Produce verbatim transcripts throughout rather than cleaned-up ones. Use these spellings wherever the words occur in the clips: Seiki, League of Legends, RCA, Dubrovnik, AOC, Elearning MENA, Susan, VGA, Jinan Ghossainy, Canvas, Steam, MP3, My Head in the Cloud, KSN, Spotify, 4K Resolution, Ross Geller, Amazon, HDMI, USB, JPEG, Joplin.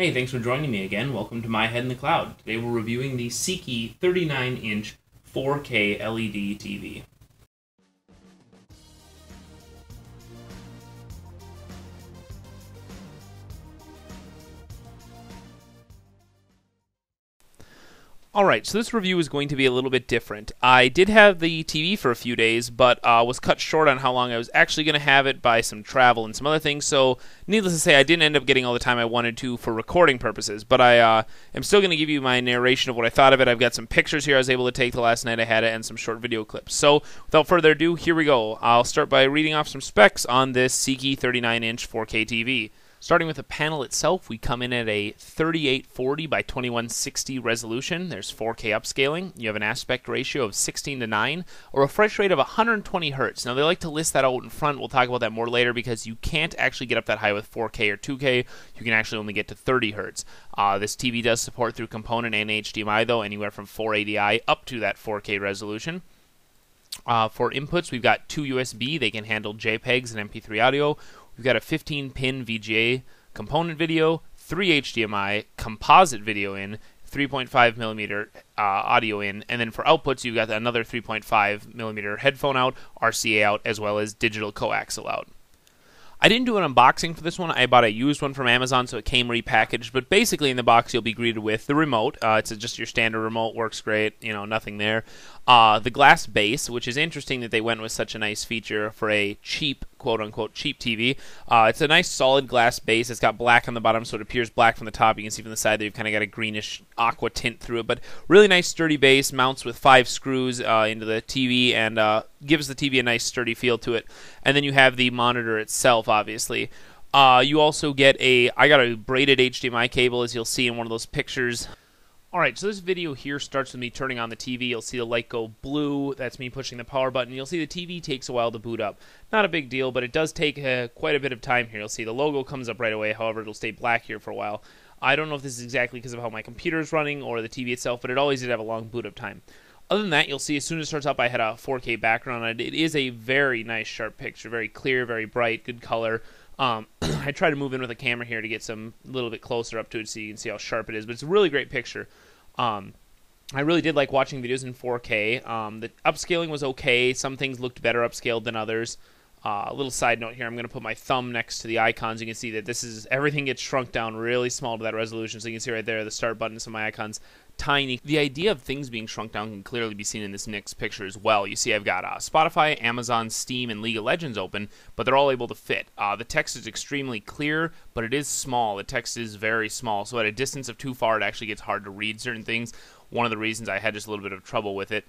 Hey, thanks for joining me again. Welcome to My Head in the Cloud. Today we're reviewing the Seiki thirty-nine inch four K L E D T V. Alright, so this review is going to be a little bit different. I did have the T V for a few days, but uh, was cut short on how long I was actually going to have it by some travel and some other things, so needless to say, I didn't end up getting all the time I wanted to for recording purposes, but I uh, am still going to give you my narration of what I thought of it. I've got some pictures here I was able to take the last night I had it and some short video clips. So, without further ado, here we go. I'll start by reading off some specs on this Seiki thirty-nine inch four K T V. Starting with the panel itself, we come in at a thirty-eight forty by twenty-one sixty resolution. There's four K upscaling. You have an aspect ratio of sixteen to nine, or a refresh rate of one hundred twenty hertz. Now, they like to list that out in front. We'll talk about that more later because you can't actually get up that high with four K or two K. You can actually only get to thirty hertz. Uh, this T V does support through component and H D M I, though, anywhere from four eighty i up to that four K resolution. Uh, for inputs, we've got two U S B. They can handle JPEGs and M P three audio. We've got a fifteen pin V G A component video, three H D M I composite video in, three point five millimeter uh, audio in, and then for outputs, you've got another three point five millimeter headphone out, R C A out, as well as digital coaxial out. I didn't do an unboxing for this one. I bought a used one from Amazon, so it came repackaged, but basically in the box you'll be greeted with the remote. Uh, it's just your standard remote, works great, you know, nothing there. Uh, the glass base, which is interesting that they went with such a nice feature for a cheap, quote-unquote, cheap T V. Uh, it's a nice solid glass base. It's got black on the bottom, so it appears black from the top. You can see from the side that you've kind of got a greenish aqua tint through it, but really nice sturdy base, mounts with five screws uh, into the T V, and uh, gives the T V a nice sturdy feel to it. And then you have the monitor itself, obviously. Uh, you also get a, I got a braided H D M I cable, as you'll see in one of those pictures. Alright, so this video here starts with me turning on the T V. You'll see the light go blue. That's me pushing the power button. You'll see the T V takes a while to boot up. Not a big deal, but it does take uh, quite a bit of time here. You'll see the logo comes up right away. However, it'll stay black here for a while. I don't know if this is exactly because of how my computer is running or the T V itself, but it always did have a long boot up time. Other than that, you'll see as soon as it starts up, I had a four K background on it. It is a very nice, sharp picture, very clear, very bright, good color. Um, I try to move in with a camera here to get some little bit closer up to it so you can see how sharp it is, but it's a really great picture. Um, I really did like watching videos in four K. Um, the upscaling was okay. Some things looked better upscaled than others. Uh, a little side note here, I'm going to put my thumb next to the icons. You can see that this is, everything gets shrunk down really small to that resolution. So you can see right there the start button, some of my icons, tiny. The idea of things being shrunk down can clearly be seen in this next picture as well. You see I've got uh, Spotify, Amazon, Steam, and League of Legends open, but they're all able to fit. Uh, the text is extremely clear, but it is small. The text is very small, so at a distance of too far, it actually gets hard to read certain things. One of the reasons I had just a little bit of trouble with it.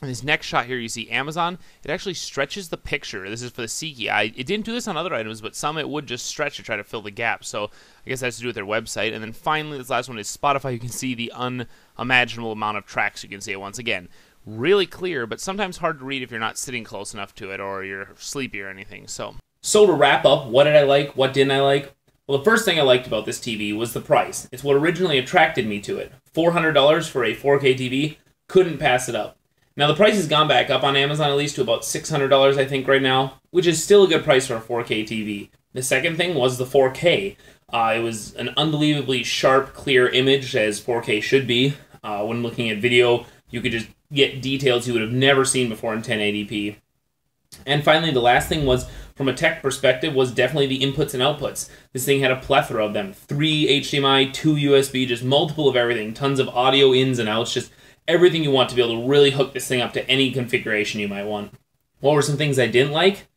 In this next shot here, you see Amazon. It actually stretches the picture. This is for the Seiki. I, it didn't do this on other items, but some it would just stretch to try to fill the gap. So I guess that has to do with their website. And then finally, this last one is Spotify. You can see the unimaginable amount of tracks you can see once again. Really clear, but sometimes hard to read if you're not sitting close enough to it or you're sleepy or anything. So, so to wrap up, what did I like? What didn't I like? Well, the first thing I liked about this T V was the price. It's what originally attracted me to it. four hundred dollars for a four K T V. Couldn't pass it up. Now, the price has gone back up on Amazon at least to about six hundred dollars, I think, right now, which is still a good price for a four K T V. The second thing was the four K. Uh, it was an unbelievably sharp, clear image, as four K should be. Uh, when looking at video, you could just get details you would have never seen before in ten eighty p. And finally, the last thing was, from a tech perspective, was definitely the inputs and outputs. This thing had a plethora of them. Three H D M I, two U S B, just multiple of everything. Tons of audio ins and outs, just everything you want to be able to really hook this thing up to any configuration you might want. What were some things I didn't like?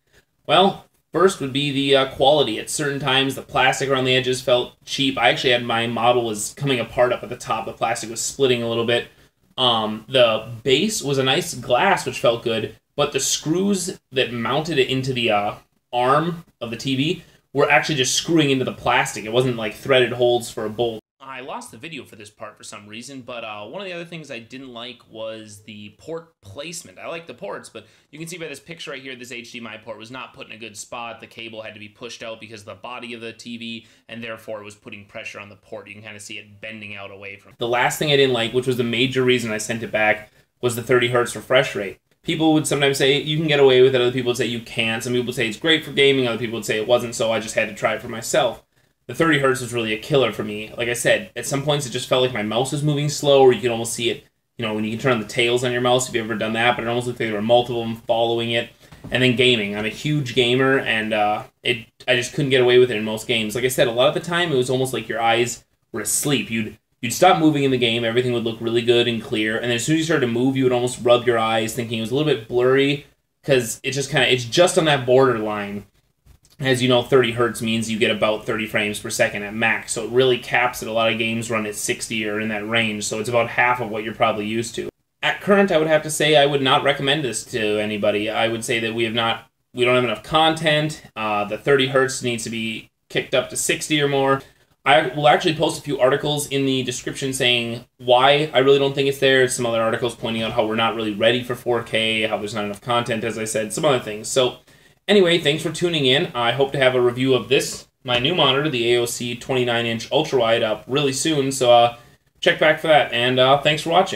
Well, first would be the uh, quality. At certain times, the plastic around the edges felt cheap. I actually had my model was coming apart up at the top. The plastic was splitting a little bit. Um, the base was a nice glass, which felt good, but the screws that mounted it into the uh, arm of the T V were actually just screwing into the plastic. It wasn't like threaded holes for a bolt. I lost the video for this part for some reason, but uh, one of the other things I didn't like was the port placement. I like the ports, but you can see by this picture right here, this H D M I port was not put in a good spot. The cable had to be pushed out because of the body of the T V, and therefore it was putting pressure on the port. You can kind of see it bending out away from it. The last thing I didn't like, which was the major reason I sent it back, was the thirty hertz refresh rate. People would sometimes say you can get away with it. Other people would say you can't. Some people would say it's great for gaming. Other people would say it wasn't, so I just had to try it for myself. the thirty hertz was really a killer for me. Like I said, at some points it just felt like my mouse was moving slow, or you could almost see it, you know, when you can turn on the tails on your mouse, if you've ever done that, but it almost looked like there were multiple of them following it. And then gaming. I'm a huge gamer, and uh, it I just couldn't get away with it in most games. Like I said, a lot of the time it was almost like your eyes were asleep. You'd you'd stop moving in the game, everything would look really good and clear, and then as soon as you started to move, you would almost rub your eyes, thinking it was a little bit blurry, because it's just kind of, it's just on that borderline. As you know, thirty hertz means you get about thirty frames per second at max, so it really caps that. A lot of games run at sixty or in that range, so it's about half of what you're probably used to. At current, I would have to say I would not recommend this to anybody. I would say that we have not, we don't have enough content. Uh, the thirty hertz needs to be kicked up to sixty or more. I will actually post a few articles in the description saying why I really don't think it's there. Some other articles pointing out how we're not really ready for four K, how there's not enough content, as I said, some other things. So anyway, thanks for tuning in. I hope to have a review of this, my new monitor, the A O C twenty-nine inch ultra wide, up really soon. So uh, check back for that. And uh, thanks for watching.